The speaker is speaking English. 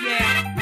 Yeah.